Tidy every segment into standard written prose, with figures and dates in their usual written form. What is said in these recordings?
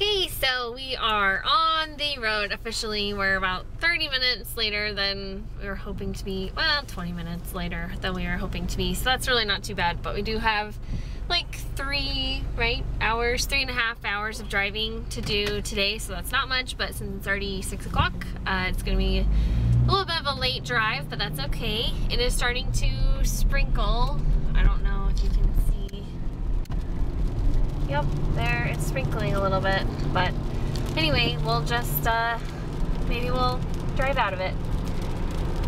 Okay, so we are on the road officially. We're about 30 minutes later than we were hoping to be. Well, 20 minutes later than we were hoping to be. So that's really not too bad, but we do have like 3.5 hours of driving to do today. So that's not much, but since it's already 6 o'clock, it's gonna be a little bit of a late drive, but that's okay. It is starting to sprinkle. I don't know if you can see. Yep, there, it's sprinkling a little bit. But anyway, we'll just, maybe we'll drive out of it.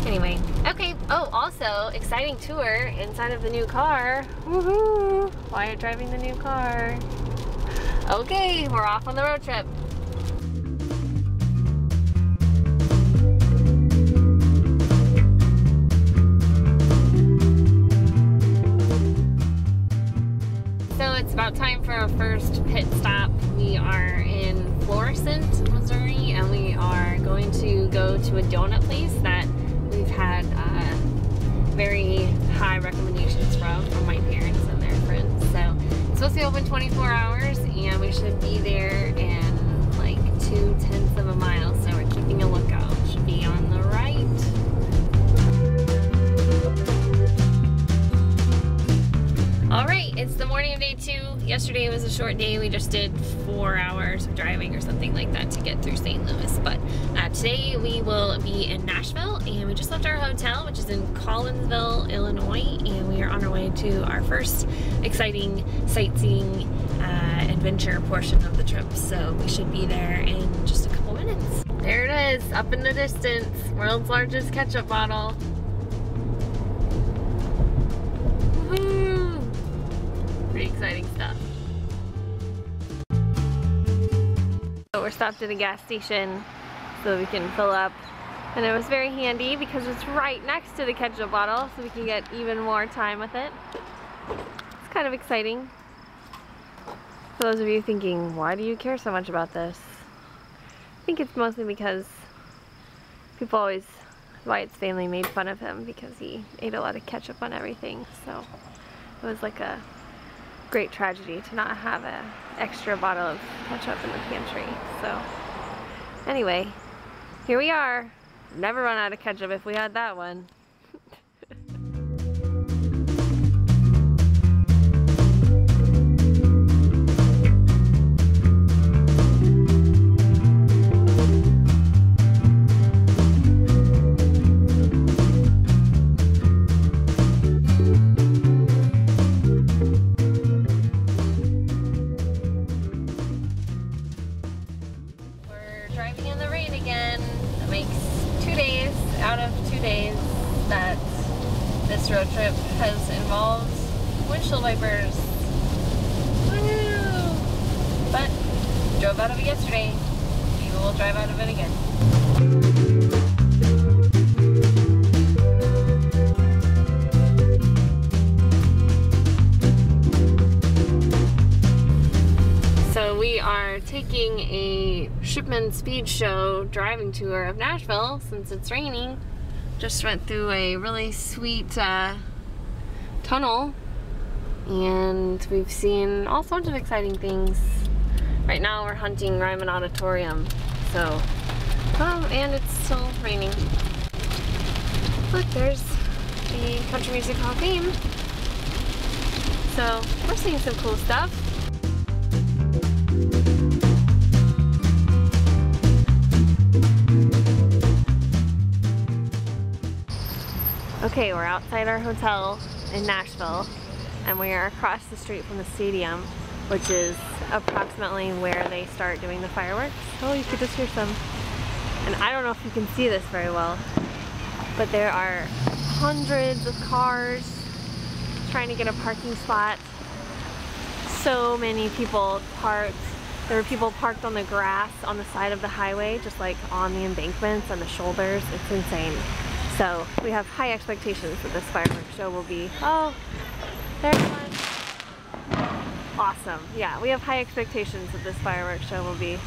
Anyway, okay. Oh, also, exciting tour inside of the new car. Woohoo! Wyatt driving the new car. Okay, we're off on the road trip. So it's about time for our first pit stop. We are in Florissant, Missouri, and we are going to go to a donut place that we've had very high recommendations from my parents and their friends. So it's supposed to be open 24 hours and we should be there in like 0.2 miles. So we're keeping a lookout. Should be on the right. All right, it's the morning of day 2. Yesterday was a short day. We just did 4 hours of driving or something like that to get through St. Louis. But today we will be in Nashville, and we just left our hotel, which is in Collinsville, Illinois, and we are on our way to our first exciting sightseeing adventure portion of the trip. So we should be there in just a couple minutes. There it is, up in the distance, world's largest ketchup bottle. Woohoo! Pretty exciting stuff. So we're stopped at a gas station so we can fill up, and it was very handy because it's right next to the ketchup bottle, so we can get even more time with it. It's kind of exciting. For those of you thinking, why do you care so much about this? I think it's mostly because people always, Wyatt's family made fun of him because he ate a lot of ketchup on everything, so it was like a great tragedy to not have an extra bottle of ketchup in the pantry. So anyway, here we are. Never run out of ketchup if we had that one. We're driving in the rain again. That makes 2 days out of 2 days that this road trip has involved windshield wipers. Woo! But drove out of it yesterday. Maybe we'll drive out of it again. So we are taking a Shipman's Speed Show driving tour of Nashville since it's raining. Just went through a really sweet tunnel, and we've seen all sorts of exciting things. Right now we're hunting Ryman Auditorium, so and it's still raining. Look, there's the Country Music Hall game. So we're seeing some cool stuff. Okay, we're outside our hotel in Nashville, and we are across the street from the stadium, which is approximately where they start doing the fireworks. Oh, you could just hear some. And I don't know if you can see this very well, but there are hundreds of cars trying to get a parking spot. So many people parked. There were people parked on the grass on the side of the highway, just like on the embankments and the shoulders. It's insane. So we have high expectations that this fireworks show will be, oh, there's one. Awesome. Yeah, we have high expectations that this fireworks show will be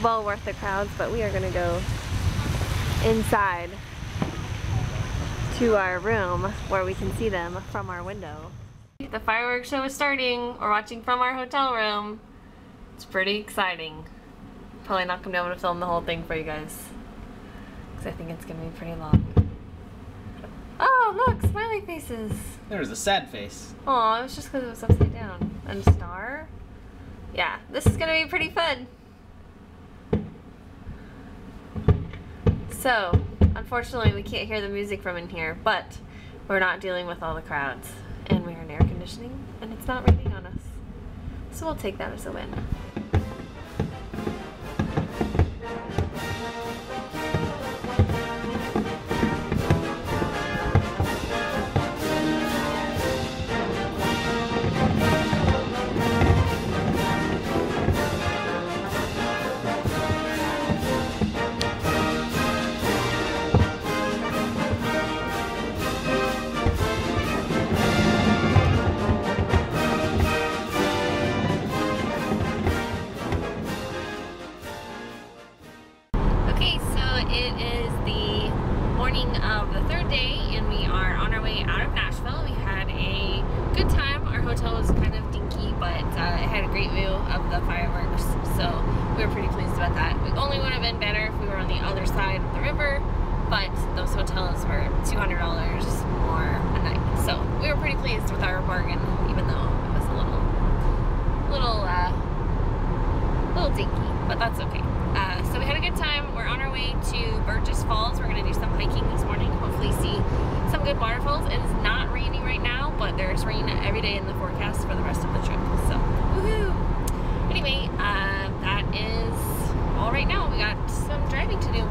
well worth the crowds, but we are going to go inside to our room where we can see them from our window. The fireworks show is starting. We're watching from our hotel room. It's pretty exciting. probably not going to be able to film the whole thing for you guys, because I think it's going to be pretty long. Oh, look, smiley faces. There was a sad face. Oh, it was just because it was upside down. And a star. Yeah, this is going to be pretty fun. So, unfortunately, we can't hear the music from in here, but we're not dealing with all the crowds. And we're in air conditioning, and it's not raining on us. So we'll take that as a win. Burgess Falls. We're going to do some hiking this morning. Hopefully see some good waterfalls. And it's not raining right now, but there's rain every day in the forecast for the rest of the trip. So, woohoo! Anyway, that is all right now. We got some driving to do.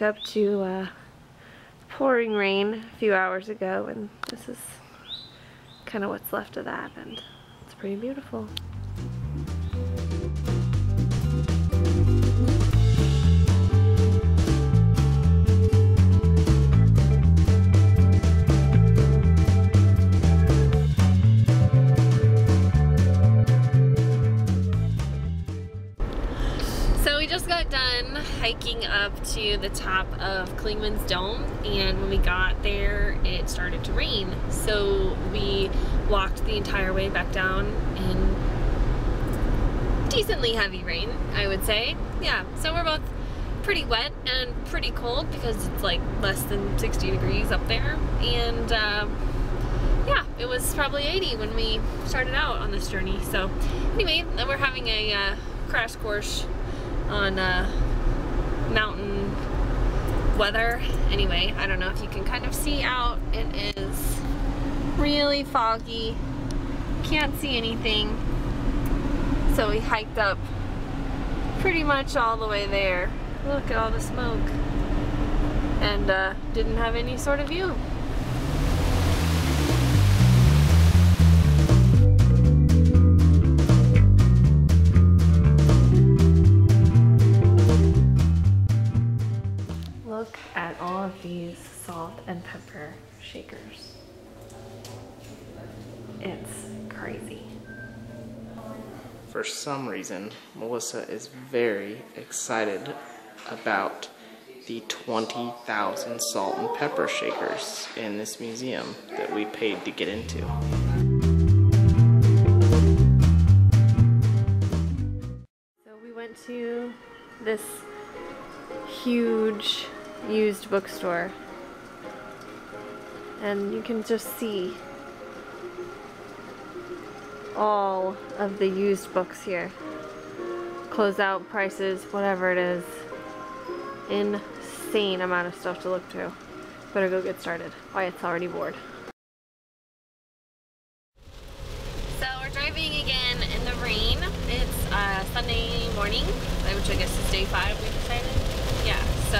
Up to pouring rain a few hours ago, and this is kind of what's left of that, and it's pretty beautiful. Hiking up to the top of Clingman's Dome, and when we got there it started to rain, so we walked the entire way back down in decently heavy rain, I would say. Yeah, so we're both pretty wet and pretty cold because it's like less than 60 degrees up there, and yeah, it was probably 80 when we started out on this journey. So anyway, we're having a crash course on mountain weather. Anyway, I don't know if you can kind of see out. It is really foggy. Can't see anything. So we hiked up pretty much all the way there. Look at all the smoke. And didn't have any sort of view. Look at all of these salt and pepper shakers. It's crazy. For some reason, Melissa is very excited about the 20,000 salt and pepper shakers in this museum that we paid to get into. So we went to this huge used bookstore, and you can just see all of the used books here. Closeout prices, whatever it is. Insane amount of stuff to look through. Better go get started. Wyatt's already bored. So we're driving again in the rain. It's Sunday morning, which I guess is day 5 we decided. Yeah, so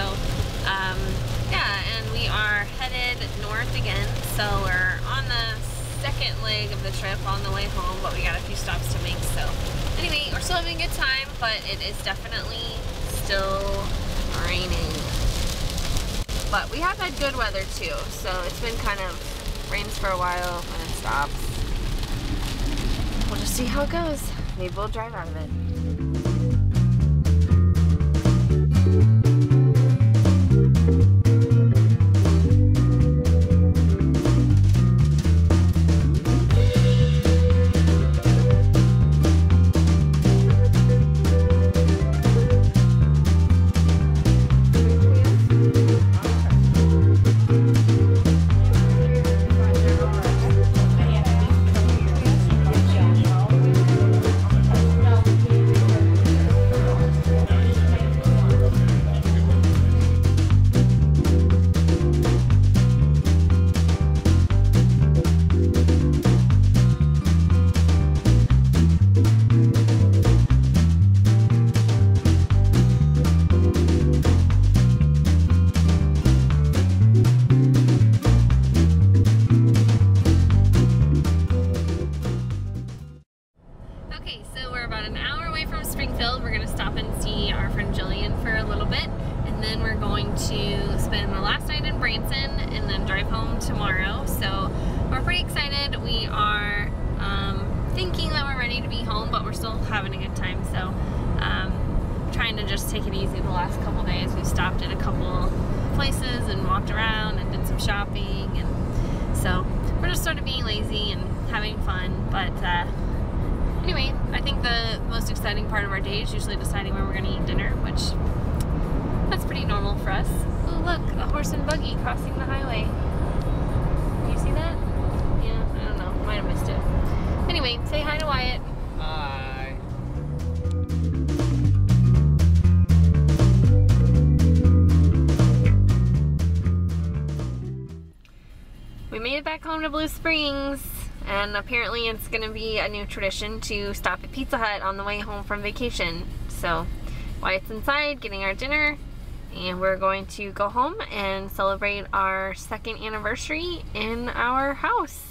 yeah, and we are headed north again. So we're on the second leg of the trip on the way home, but we got a few stops to make. So anyway, we're still having a good time, but it is definitely still raining. But we have had good weather too, so it's been kind of rains for a while and it stops. We'll just see how it goes. Maybe we'll drive out of it. Back home to Blue Springs, and apparently it's gonna be a new tradition to stop at Pizza Hut on the way home from vacation. So Wyatt's inside getting our dinner, and we're going to go home and celebrate our 2nd anniversary in our house.